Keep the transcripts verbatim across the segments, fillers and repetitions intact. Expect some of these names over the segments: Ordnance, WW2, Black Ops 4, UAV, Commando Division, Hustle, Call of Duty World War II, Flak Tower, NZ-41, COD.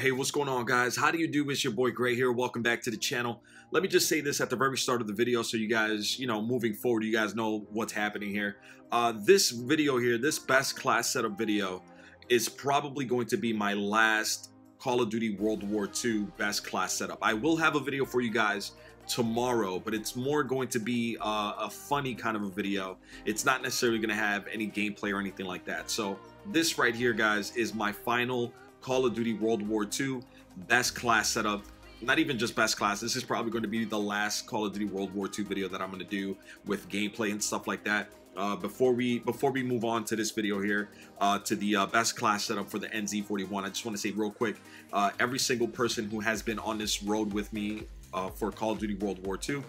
Alright, hey, what's going on, guys? How do you do? It's your boy Gray here. Welcome back to the channel. Let me just say this at the very start of the video so you guys, you know, moving forward, you guys know what's happening here. Uh, this video here, this best class setup video, is probably going to be my last Call of Duty World War Two best class setup. I will have a video for you guys tomorrow, but it's more going to be uh, a funny kind of a video. It's not necessarily going to have any gameplay or anything like that. So this right here, guys, is my final Call of Duty World War Two best class setup. Not even just best class, this is probably going to be the last Call of Duty World War Two video that I'm going to do with gameplay and stuff like that. Uh, before we before we move on to this video here, uh, to the uh, best class setup for the N Z forty-one, I just want to say real quick, uh, every single person who has been on this road with me uh, for Call of Duty World War Two,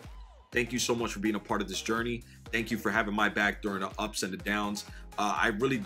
thank you so much for being a part of this journey. Thank you for having my back during the ups and the downs. Uh, I really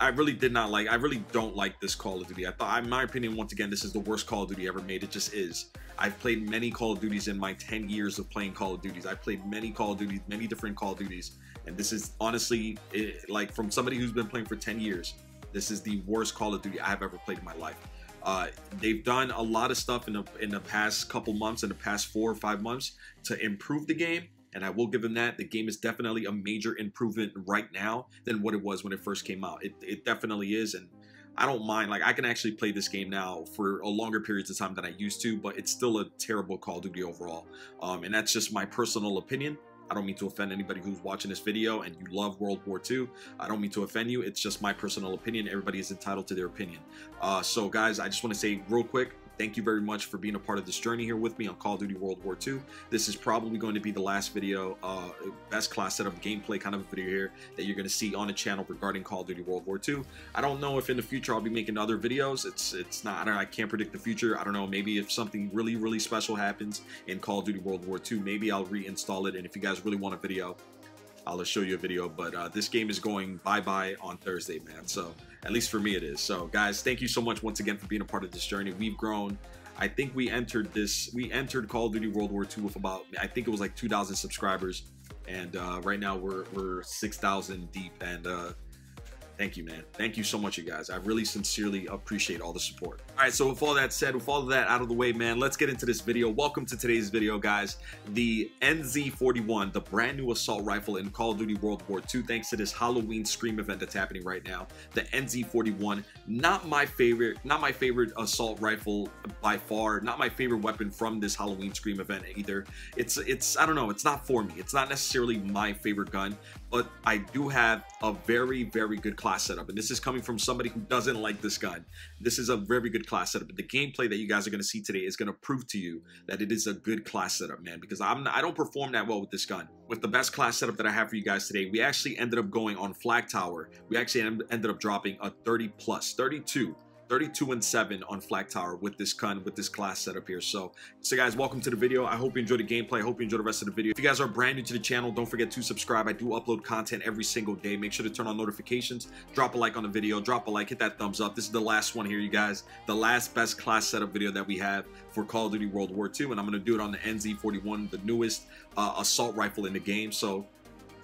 I really did not like, I really don't like this Call of Duty. I thought, in my opinion, once again, this is the worst Call of Duty ever made. It just is. I've played many Call of Duties in my ten years of playing Call of Duties. I've played many Call of Duties, many different Call of Duties. And this is honestly, it, like from somebody who's been playing for ten years, this is the worst Call of Duty I have ever played in my life. Uh, they've done a lot of stuff in the, in the past couple months, in the past four or five months to improve the game. And I will give them that. The game is definitely a major improvement right now than what it was when it first came out. It, it definitely is. And I don't mind. Like, I can actually play this game now for a longer periods of time than I used to, but it's still a terrible Call of Duty overall. Um, and that's just my personal opinion. I don't mean to offend anybody who's watching this video and you love World War Two. I don't mean to offend you. It's just my personal opinion. Everybody is entitled to their opinion. Uh, so, guys, I just want to say real quick, thank you very much for being a part of this journey here with me on Call of Duty World War Two. This is probably going to be the last video, uh, best class setup gameplay kind of a video here that you're going to see on the channel regarding Call of Duty World War Two. I don't know if in the future I'll be making other videos. It's it's not, I, don't, I can't predict the future. I don't know. Maybe if something really, really special happens in Call of Duty World War Two, maybe I'll reinstall it. And if you guys really want a video, I'll show you a video, but uh, this game is going bye-bye on Thursday, man. So at least for me it is. So guys, thank you so much once again for being a part of this journey. We've grown. I think we entered this, we entered Call of Duty World War Two with about, I think it was like two thousand subscribers. And uh, right now we're, we're six thousand deep. And uh, thank you, man. Thank you so much, you guys. I really sincerely appreciate all the support. All right, so with all that said, with all of that out of the way, man, let's get into this video. Welcome to today's video, guys. The N Z forty-one, the brand new assault rifle in Call of Duty World War Two, thanks to this Halloween Scream event that's happening right now. The N Z forty-one, not my favorite, not my favorite assault rifle by far, not my favorite weapon from this Halloween Scream event either. It's, it's, I don't know, it's not for me. It's not necessarily my favorite gun, but I do have a very, very good class setup, and this is coming from somebody who doesn't like this gun. This is a very good class setup. The gameplay that you guys are going to see today is going to prove to you that it is a good class setup, man, because I'm not, I don't perform that well with this gun. With the best class setup that I have for you guys today, we actually ended up going on Flak Tower. We actually end, ended up dropping a thirty plus, thirty-two, thirty-two and seven on Flak Tower with this gun, with this class setup here. So, so guys, welcome to the video. I hope you enjoy the gameplay. I hope you enjoy the rest of the video. If you guys are brand new to the channel, don't forget to subscribe. I do upload content every single day. Make sure to turn on notifications. Drop a like on the video. Drop a like. Hit that thumbs up. This is the last one here, you guys. The last best class setup video that we have for Call of Duty World War Two, and I'm going to do it on the N Z forty-one, the newest uh, assault rifle in the game. So,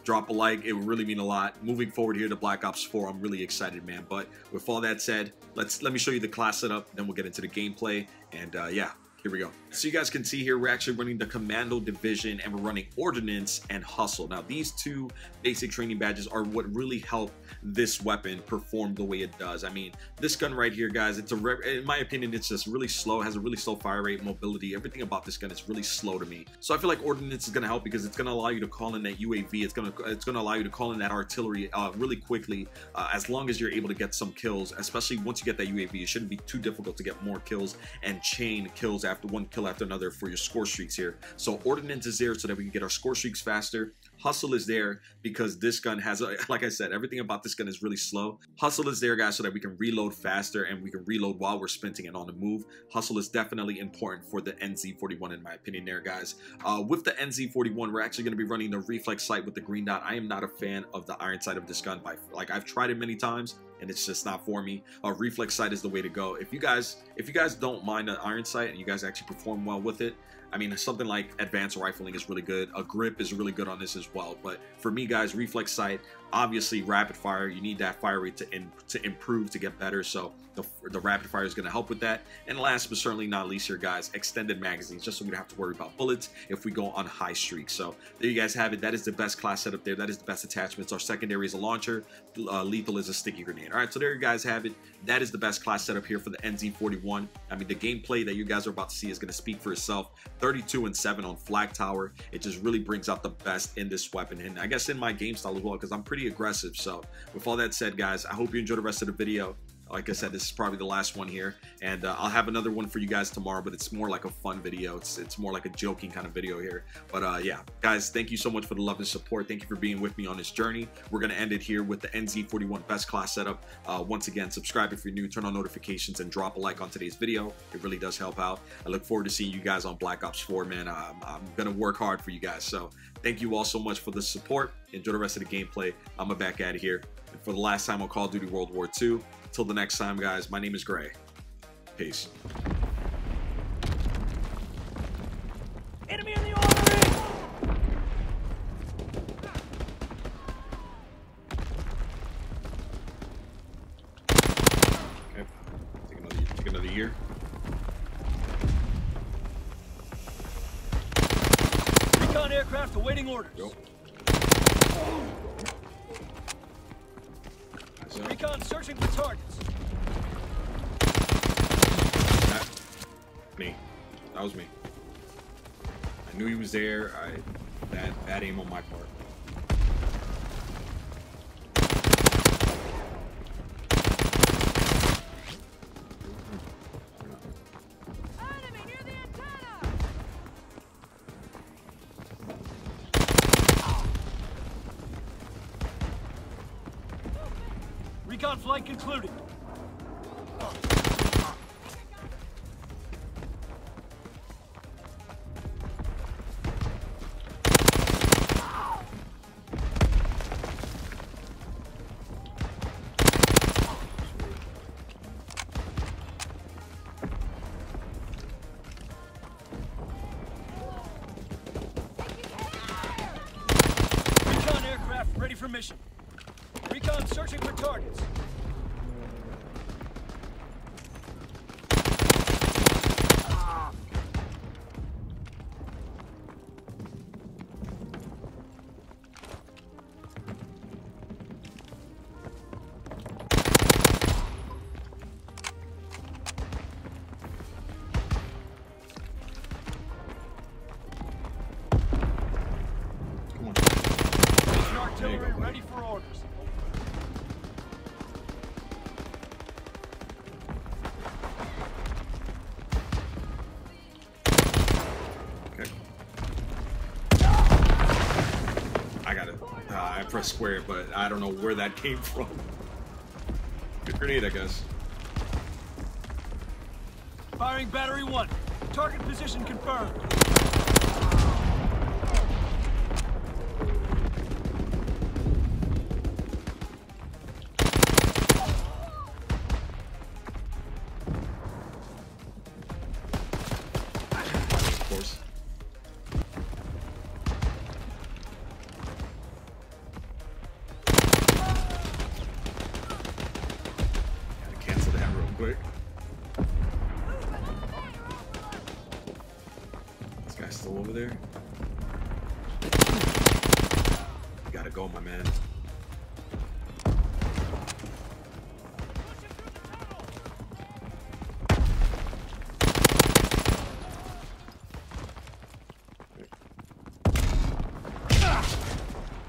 drop a like. It would really mean a lot. Moving forward here to Black Ops four, I'm really excited, man. But with all that said, let's let me show you the class setup, then we'll get into the gameplay. And uh, yeah, here we go. So you guys can see here, we're actually running the Commando Division, and we're running Ordnance and Hustle. Now, these two basic training badges are what really help this weapon perform the way it does. I mean, this gun right here, guys, it's a, in my opinion, it's just really slow. It has a really slow fire rate, mobility. Everything about this gun is really slow to me. So I feel like Ordnance is going to help because it's going to allow you to call in that U A V. It's going to it's going to allow you to call in that artillery uh, really quickly, uh, as long as you're able to get some kills, especially once you get that U A V. It shouldn't be too difficult to get more kills and chain kills after one kill after another for your score streaks here. So Ordnance is there so that we can get our score streaks faster. Hustle is there because this gun has, a, like I said, everything about this gun is really slow. Hustle is there, guys, so that we can reload faster and we can reload while we're sprinting and on the move. Hustle is definitely important for the N Z forty-one, in my opinion there, guys. Uh, with the N Z forty-one, we're actually going to be running the reflex sight with the green dot. I am not a fan of the iron sight of this gun. By, like, I've tried it many times, and it's just not for me. A uh, reflex sight is the way to go. If you guys, if you guys don't mind an iron sight and you guys actually perform well with it, I mean, something like advanced rifling is really good. A grip is really good on this as well. But for me, guys, reflex sight, obviously rapid fire. You need that fire rate to in, to improve, to get better. So the, the rapid fire is going to help with that. And last but certainly not least here, guys, extended magazines, just so we don't have to worry about bullets if we go on high streaks. So there you guys have it. That is the best class setup there. That is the best attachments. Our secondary is a launcher. Uh, lethal is a sticky grenade. All right, so there you guys have it. That is the best class setup here for the N Z forty-one. I mean, the gameplay that you guys are about to see is going to speak for itself. thirty-two and seven on Flak Tower. It just really brings out the best in this weapon, and I guess in my game style as well, because I'm pretty aggressive. So with all that said, guys, I hope you enjoy the rest of the video. Like I said, this is probably the last one here, and uh, I'll have another one for you guys tomorrow, but it's more like a fun video. It's, it's more like a joking kind of video here. But uh, yeah, guys, thank you so much for the love and support. Thank you for being with me on this journey. We're going to end it here with the N Z forty-one best class setup. Uh, once again, subscribe if you're new, turn on notifications, and drop a like on today's video. It really does help out. I look forward to seeing you guys on Black Ops four, man. I'm, I'm going to work hard for you guys. So thank you all so much for the support. Enjoy the rest of the gameplay. I'm back out of here. And for the last time on Call of Duty World War Two, till the next time, guys, my name is Gray. Peace. Enemy in the armory! Okay. Take another, take another year. Recon aircraft awaiting orders. Go. Recon searching for targets. That, me. That was me. I knew he was there. I bad bad aim on my part. Recon flight concluded. Recon aircraft ready for mission. Recon searching for targets. Artillery ready for orders. Okay. I got it. Uh, I pressed square, but I don't know where that came from. Good grenade, I guess. Firing battery one. Target position confirmed. Quick. This guy's still over there. You gotta go, my man.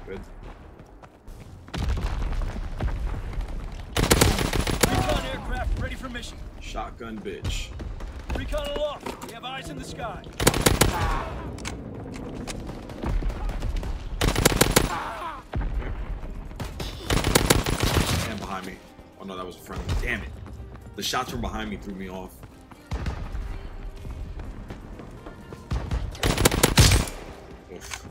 Good. Ready for mission. Shotgun bitch. Recon aloft. We have eyes in the sky. And behind me. Oh no, that was a friendly. Damn it. The shots from behind me threw me off. Oof.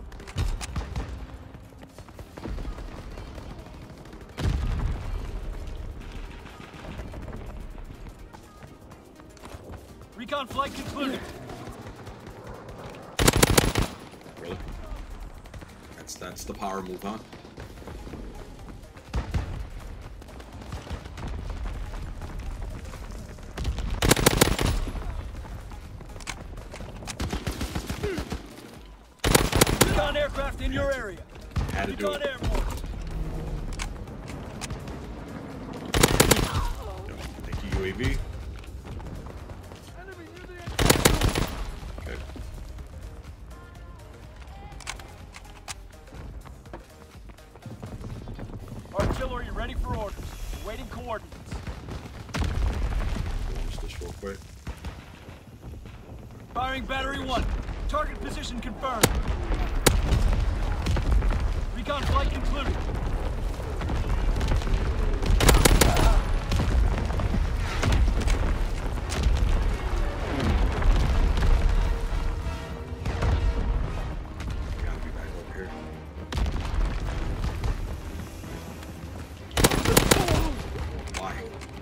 Recon flight concluded. That's that's the power move, huh? Recon aircraft in your area. Had to do it. Thank you, U A V. Artillery ready for orders. Awaiting coordinates. Launch this real quick. Firing battery one. Target position confirmed. Recon flight concluded.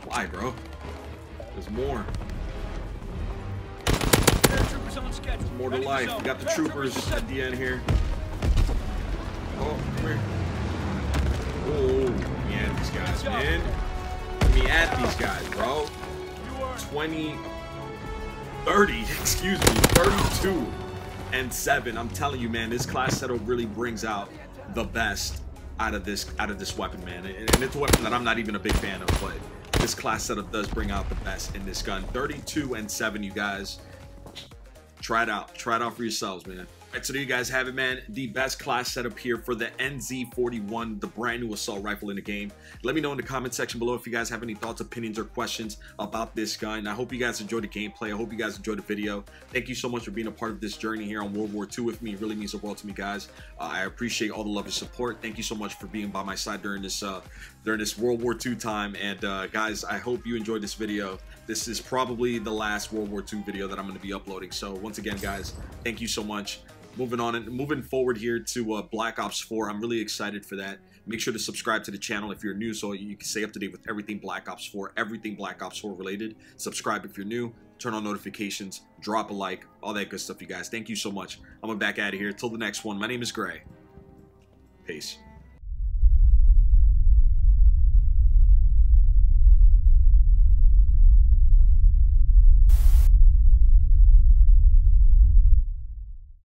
Why, bro? There's more. Paratroopers on schedule. There's more to life. We got the troopers at the end here. Oh, come here. Oh, let me add these guys, man. Let me add these guys, bro. twenty, thirty, excuse me, thirty-two and seven. I'm telling you, man, this class settle really brings out the best out of this out of this weapon, man. And it's a weapon that I'm not even a big fan of, but this class setup does bring out the best in this gun. thirty-two and seven, you guys. Try it out. Try it out for yourselves, man. All right, so there you guys have it, man. The best class setup here for the N Z forty-one, the brand new assault rifle in the game. Let me know in the comment section below if you guys have any thoughts, opinions, or questions about this gun. I hope you guys enjoyed the gameplay. I hope you guys enjoyed the video. Thank you so much for being a part of this journey here on World War Two with me. It really means the world to me, guys. Uh, I appreciate all the love and support. Thank you so much for being by my side during this uh, during this World War Two time. And uh, guys, I hope you enjoyed this video. This is probably the last World War Two video that I'm going to be uploading. So once again, guys, thank you so much. Moving on and moving forward here to uh, Black Ops four. I'm really excited for that. Make sure to subscribe to the channel if you're new so you can stay up to date with everything Black Ops four, everything Black Ops four related. Subscribe if you're new. Turn on notifications. Drop a like. All that good stuff, you guys. Thank you so much. I'm back out of here. Till the next one. My name is Gray. Peace.